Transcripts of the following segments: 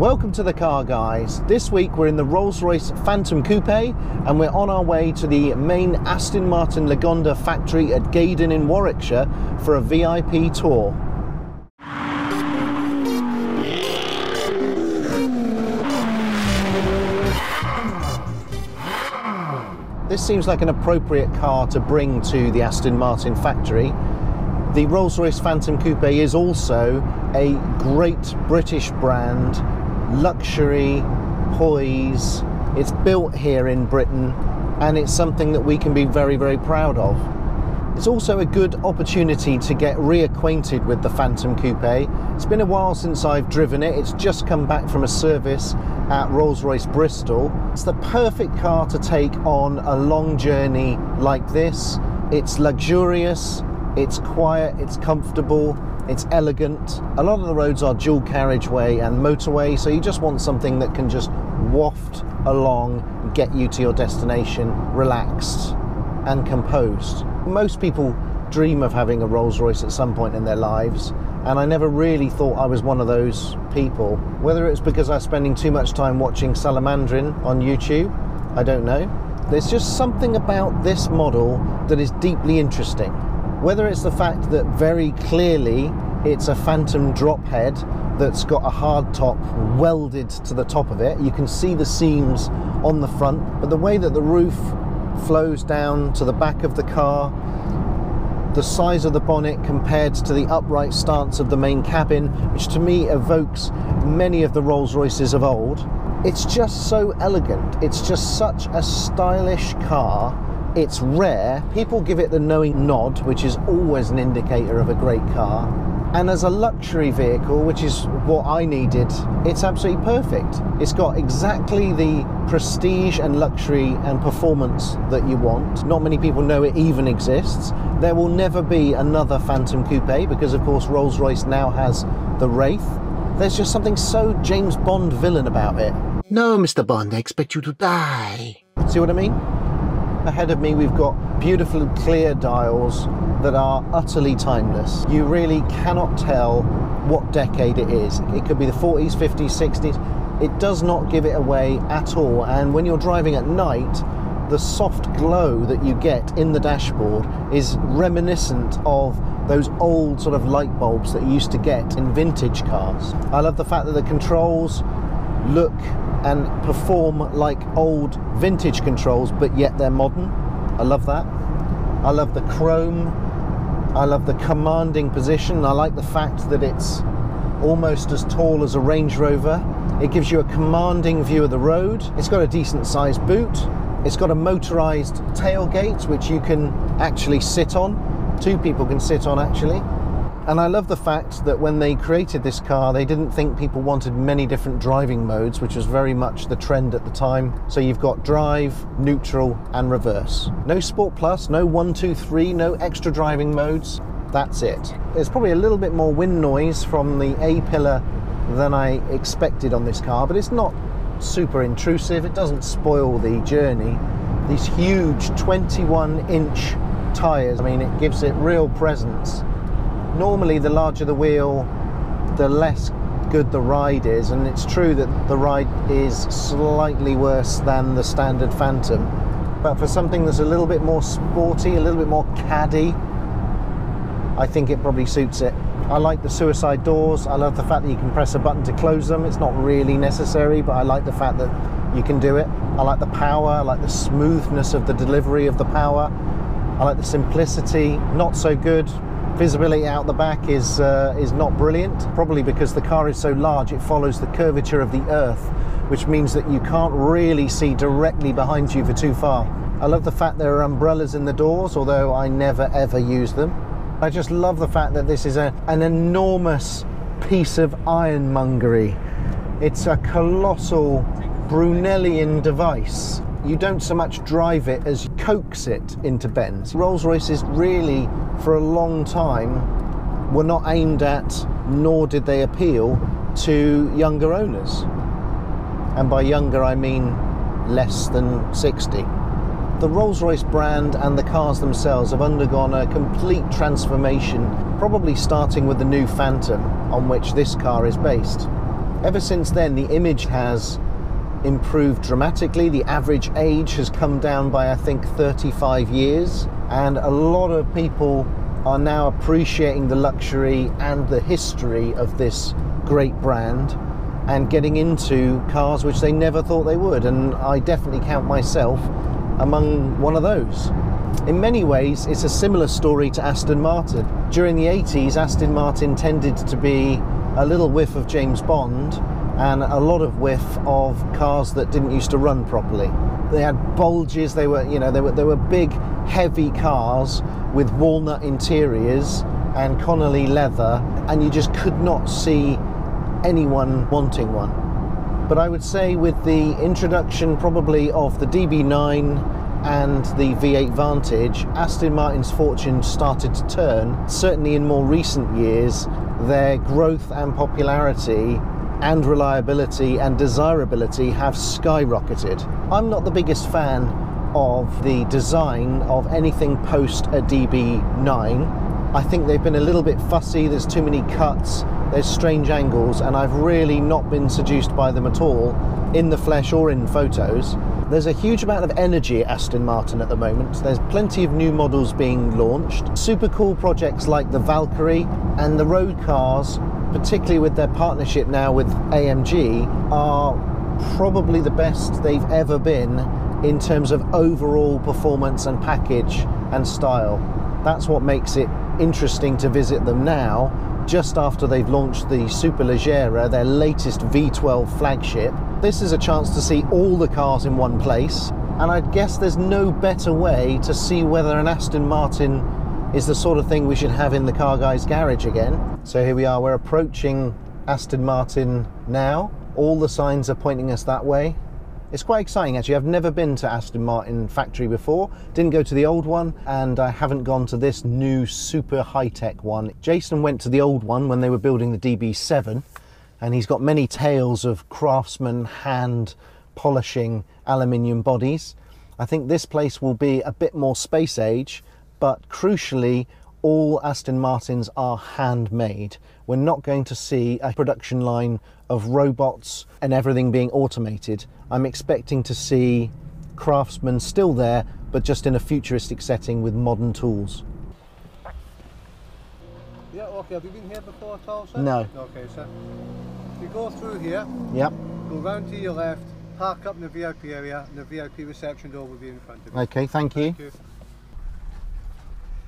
Welcome to the car, guys. This week we're in the Rolls-Royce Phantom Coupe and we're on our way to the main Aston Martin Lagonda factory at Gaydon in Warwickshire for a VIP tour. This seems like an appropriate car to bring to the Aston Martin factory. The Rolls-Royce Phantom Coupe is also a great British brand, luxury, poise. It's built here in Britain and it's something that we can be very, very proud of. It's also a good opportunity to get reacquainted with the Phantom Coupe. It's been a while since I've driven it. It's just come back from a service at Rolls-Royce Bristol. It's the perfect car to take on a long journey like this. It's luxurious, it's quiet, it's comfortable, it's elegant. A lot of the roads are dual carriageway and motorway, so you just want something that can just waft along, get you to your destination relaxed and composed. Most people dream of having a Rolls-Royce at some point in their lives, and I never really thought I was one of those people. Whether it's because I was spending too much time watching Salamandrin on YouTube, I don't know. There's just something about this model that is deeply interesting. Whether it's the fact that very clearly it's a Phantom drop head that's got a hard top welded to the top of it. You can see the seams on the front, but the way that the roof flows down to the back of the car, the size of the bonnet compared to the upright stance of the main cabin, which to me evokes many of the Rolls-Royces of old. It's just so elegant. It's just such a stylish car. It's rare. People give it the knowing nod, which is always an indicator of a great car. And as a luxury vehicle, which is what I needed, it's absolutely perfect. It's got exactly the prestige and luxury and performance that you want. Not many people know it even exists. There will never be another Phantom Coupe because, of course, Rolls-Royce now has the Wraith. There's just something so James Bond villain about it. No, Mr. Bond, I expect you to die. See what I mean? Ahead of me, we've got beautiful clear dials that are utterly timeless. You really cannot tell what decade it is. It could be the 40s, 50s, 60s. It does not give it away at all. And when you're driving at night, the soft glow that you get in the dashboard is reminiscent of those old sort of light bulbs that you used to get in vintage cars. I love the fact that the controls look and perform like old vintage controls, but yet they're modern. I love that. I love the chrome. I love the commanding position. I like the fact that it's almost as tall as a Range Rover. It gives you a commanding view of the road. It's got a decent sized boot. It's got a motorized tailgate, which you can actually sit on. Two people can sit on, actually. And I love the fact that when they created this car, they didn't think people wanted many different driving modes, which was very much the trend at the time. So you've got drive, neutral, and reverse. No Sport Plus, no 1, 2, 3, no extra driving modes. That's it. There's probably a little bit more wind noise from the A-pillar than I expected on this car, but it's not super intrusive. It doesn't spoil the journey. These huge 21-inch tyres, I mean, it gives it real presence. Normally, the larger the wheel, the less good the ride is, and it's true that the ride is slightly worse than the standard Phantom, but for something that's a little bit more sporty, a little bit more caddy, I think it probably suits it. I like the suicide doors. I love the fact that you can press a button to close them. It's not really necessary, but I like the fact that you can do it. I like the power. I like the smoothness of the delivery of the power. I like the simplicity. Not so good. Visibility out the back is not brilliant, probably because the car is so large it follows the curvature of the earth, which means that you can't really see directly behind you for too far. I love the fact there are umbrellas in the doors, although I never ever use them. I just love the fact that this is an enormous piece of ironmongery. It's a colossal Brunellian device. You don't so much drive it as you coax it into Benz. Rolls-Royce is really, for a long time, were not aimed at, nor did they appeal to younger owners. And by younger, I mean less than 60. The Rolls-Royce brand and the cars themselves have undergone a complete transformation, probably starting with the new Phantom, on which this car is based. Ever since then, the image has improved dramatically. The average age has come down by, I think, 35 years. And a lot of people are now appreciating the luxury and the history of this great brand and getting into cars which they never thought they would. And I definitely count myself among one of those. In many ways, it's a similar story to Aston Martin. During the 80s, Aston Martin tended to be a little whiff of James Bond and a lot of whiff of cars that didn't used to run properly. They had bulges, they were, they were big, heavy cars with walnut interiors and Connolly leather, and you just could not see anyone wanting one. But I would say with the introduction probably of the DB9 and the V8 Vantage, Aston Martin's fortune started to turn. Certainly in more recent years, their growth and popularity and reliability and desirability have skyrocketed. I'm not the biggest fan of the design of anything post a DB9. I think they've been a little bit fussy, there's too many cuts, there's strange angles, and I've really not been seduced by them at all, in the flesh or in photos. There's a huge amount of energy at Aston Martin at the moment. There's plenty of new models being launched. Super cool projects like the Valkyrie and the road cars, particularly with their partnership now with AMG, are probably the best they've ever been in terms of overall performance and package and style. That's what makes it interesting to visit them now, just after they've launched the Superleggera, their latest V12 flagship. This is a chance to see all the cars in one place, and I guess there's no better way to see whether an Aston Martin is the sort of thing we should have in the car guy's garage again. So here we are, we're approaching Aston Martin now. All the signs are pointing us that way. It's quite exciting actually. I've never been to Aston Martin factory before, didn't go to the old one, and I haven't gone to this new super high-tech one. Jason went to the old one when they were building the DB7, and he's got many tales of craftsmen hand polishing aluminium bodies. I think this place will be a bit more space age, but crucially, all Aston Martins are handmade. We're not going to see a production line of robots and everything being automated. I'm expecting to see craftsmen still there, but just in a futuristic setting with modern tools. Yeah, okay, have you been here before at all, sir? No. Okay, sir. You go through here, yep. Go round to your left, park up in the VIP area, and the VIP reception door will be in front of you. Okay, thank you. Thank you.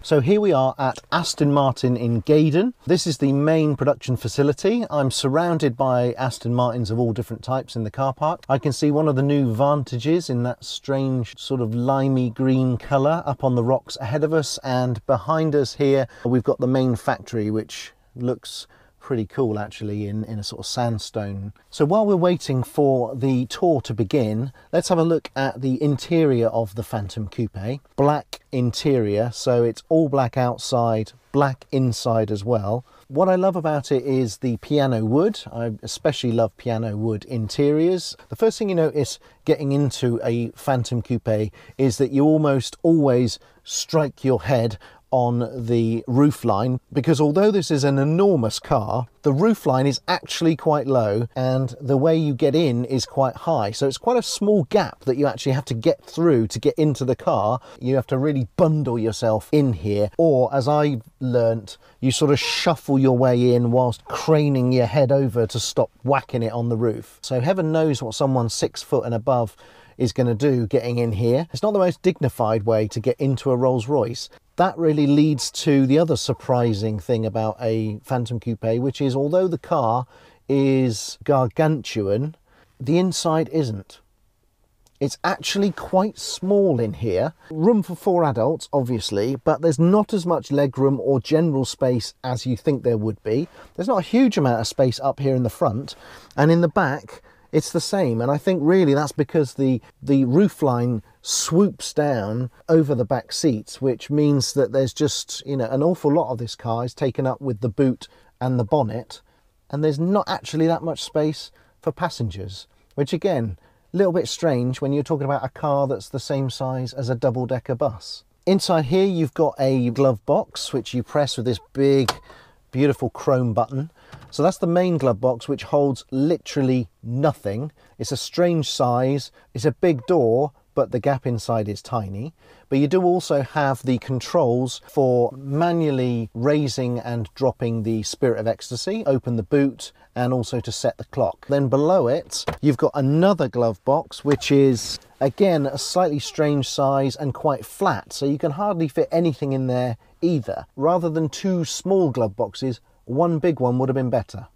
So here we are at Aston Martin in Gaydon. This is the main production facility. I'm surrounded by Aston Martins of all different types in the car park. I can see one of the new Vantages in that strange sort of limey green colour up on the rocks ahead of us, and behind us here we've got the main factory, which looks pretty cool actually in a sort of sandstone. So while we're waiting for the tour to begin, let's have a look at the interior of the Phantom Coupe. Black interior, so it's all black outside, black inside as well. What I love about it is the piano wood. I especially love piano wood interiors. The first thing you notice getting into a Phantom Coupe is that you almost always strike your head on the roofline, because although this is an enormous car, the roofline is actually quite low and the way you get in is quite high. So it's quite a small gap that you actually have to get through to get into the car. You have to really bundle yourself in here, or as I learnt, you sort of shuffle your way in whilst craning your head over to stop whacking it on the roof. So heaven knows what someone 6 foot and above is going to do getting in here. It's not the most dignified way to get into a Rolls-Royce. That really leads to the other surprising thing about a Phantom Coupe, which is although the car is gargantuan, the inside isn't. It's actually quite small in here. Room for 4 adults, obviously, but there's not as much legroom or general space as you think there would be. There's not a huge amount of space up here in the front, and in the back, it's the same, and I think really that's because the roofline swoops down over the back seats, which means that there's just, an awful lot of this car is taken up with the boot and the bonnet, and there's not actually that much space for passengers, which again, a little bit strange when you're talking about a car that's the same size as a double-decker bus. Inside here, you've got a glove box, which you press with this big beautiful chrome button. So that's the main glove box, which holds literally nothing. It's a strange size, it's a big door, but the gap inside is tiny. But you do also have the controls for manually raising and dropping the Spirit of Ecstasy, open the boot, and also to set the clock. Then below it, you've got another glove box, which is, again, a slightly strange size and quite flat, so you can hardly fit anything in there either. Rather than two small glove boxes, one big one would have been better.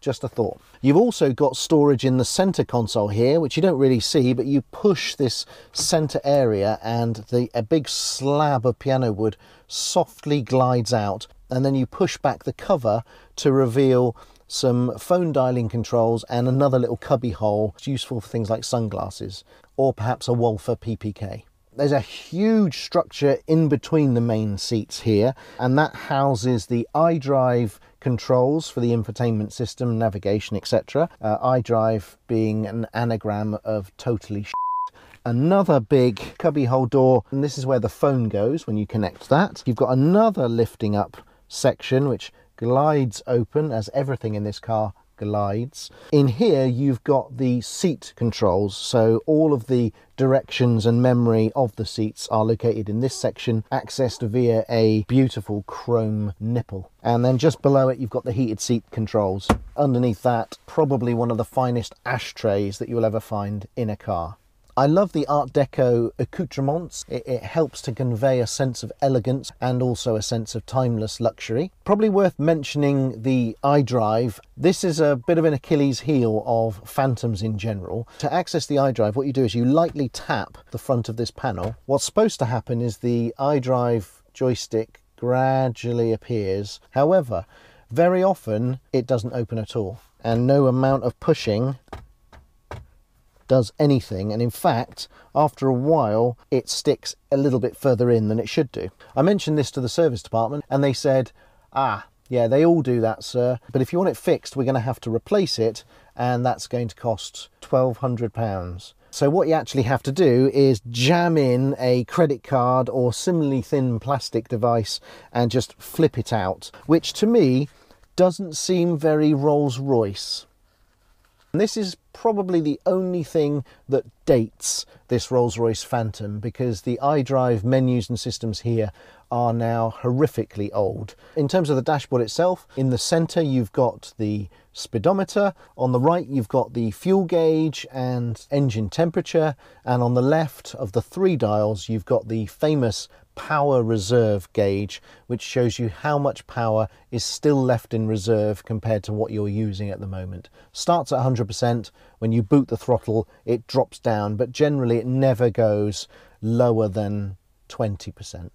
Just a thought. You've also got storage in the center console here, which you don't really see, but you push this center area and a big slab of piano wood softly glides out, and then you push back the cover to reveal some phone dialing controls and another little cubby hole. It's useful for things like sunglasses or perhaps a Walther PPK. There's a huge structure in between the main seats here, and that houses the iDrive controls for the infotainment system, navigation, etc. iDrive being an anagram of totally shit. Another big cubbyhole door, and this is where the phone goes when you connect that. You've got another lifting up section which glides open, as everything in this car glides. In here you've got the seat controls, so all of the directions and memory of the seats are located in this section, accessed via a beautiful chrome nipple. And then just below it you've got the heated seat controls. Underneath that, probably one of the finest ashtrays that you'll ever find in a car. I love the Art Deco accoutrements. It helps to convey a sense of elegance and also a sense of timeless luxury. Probably worth mentioning the iDrive. This is a bit of an Achilles heel of Phantoms in general. To access the iDrive, what you do is you lightly tap the front of this panel. What's supposed to happen is the iDrive joystick gradually appears. However, very often it doesn't open at all, and no amount of pushing does anything, and in fact after a while it sticks a little bit further in than it should do. I mentioned this to the service department and they said, yeah, they all do that, sir, but if you want it fixed we're going to have to replace it, and that's going to cost £1,200. So what you actually have to do is jam in a credit card or similarly thin plastic device and just flip it out, which to me doesn't seem very Rolls-Royce. And this is probably the only thing that dates this Rolls-Royce Phantom, because the iDrive menus and systems here are now horrifically old. In terms of the dashboard itself, in the centre you've got the speedometer, on the right you've got the fuel gauge and engine temperature, and on the left of the three dials you've got the famous power reserve gauge, which shows you how much power is still left in reserve compared to what you're using at the moment. Starts at 100%. When you boot the throttle it drops down, but generally it never goes lower than 20%.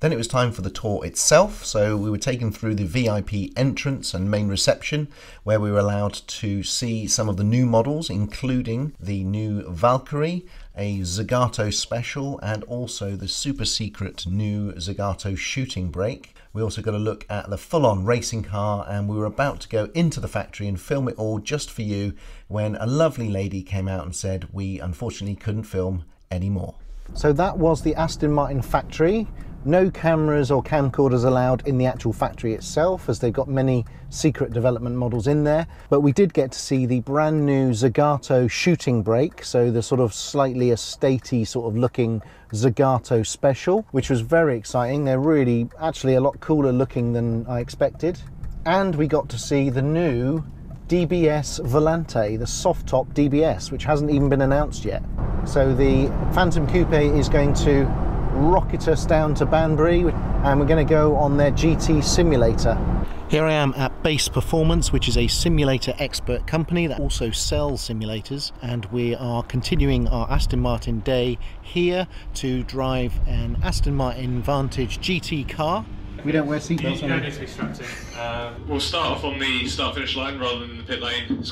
Then it was time for the tour itself, so we were taken through the VIP entrance and main reception, where we were allowed to see some of the new models, including the new Valkyrie, a Zagato special, and also the super secret new Zagato shooting brake. We also got a look at the full-on racing car, and we were about to go into the factory and film it all just for you when a lovely lady came out and said we unfortunately couldn't film anymore. So that was the Aston Martin factory. No cameras or camcorders allowed in the actual factory itself, as they've got many secret development models in there, but we did get to see the brand new Zagato shooting brake, so the sort of slightly estatey sort of looking Zagato special, which was very exciting. They're really actually a lot cooler looking than I expected. And we got to see the new DBS Volante, the soft top DBS, which hasn't even been announced yet. So the Phantom Coupe is going to rocket us down to Banbury, and we're going to go on their GT simulator. Here I am at Base Performance, which is a simulator expert company that also sells simulators, and we are continuing our Aston Martin day here to drive an Aston Martin Vantage GT car. We don't wear seatbelts. You don't need to be strapped in. We'll start off on the start-finish line rather than the pit lane.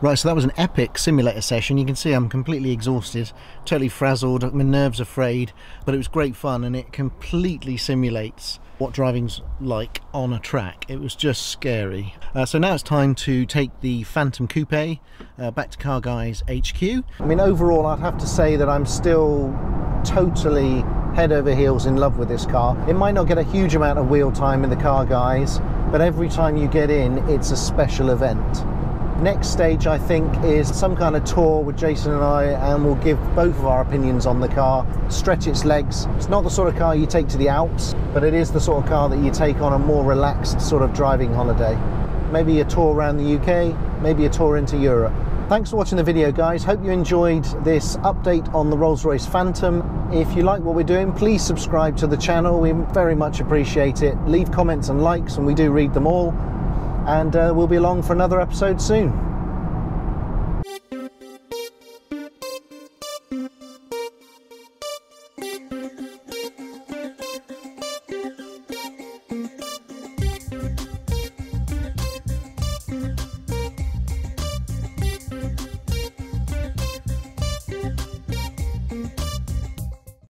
Right, so that was an epic simulator session. You can see I'm completely exhausted, totally frazzled, my nerves are frayed, but it was great fun and it completely simulates what driving's like on a track. It was just scary. So now it's time to take the Phantom Coupe back to Car Guys HQ. I mean, overall, I'd have to say that I'm still totally head over heels in love with this car. It might not get a huge amount of wheel time in the Car Guys, but every time you get in, it's a special event. Next stage, I think, is some kind of tour with Jason and I, and we'll give both of our opinions on the car, stretch its legs. It's not the sort of car you take to the Alps, but it is the sort of car that you take on a more relaxed sort of driving holiday. Maybe a tour around the UK, maybe a tour into Europe. Thanks for watching the video, guys. Hope you enjoyed this update on the Rolls-Royce Phantom. If you like what we're doing, please subscribe to the channel. We very much appreciate it. Leave comments and likes, and we do read them all. And we'll be along for another episode soon.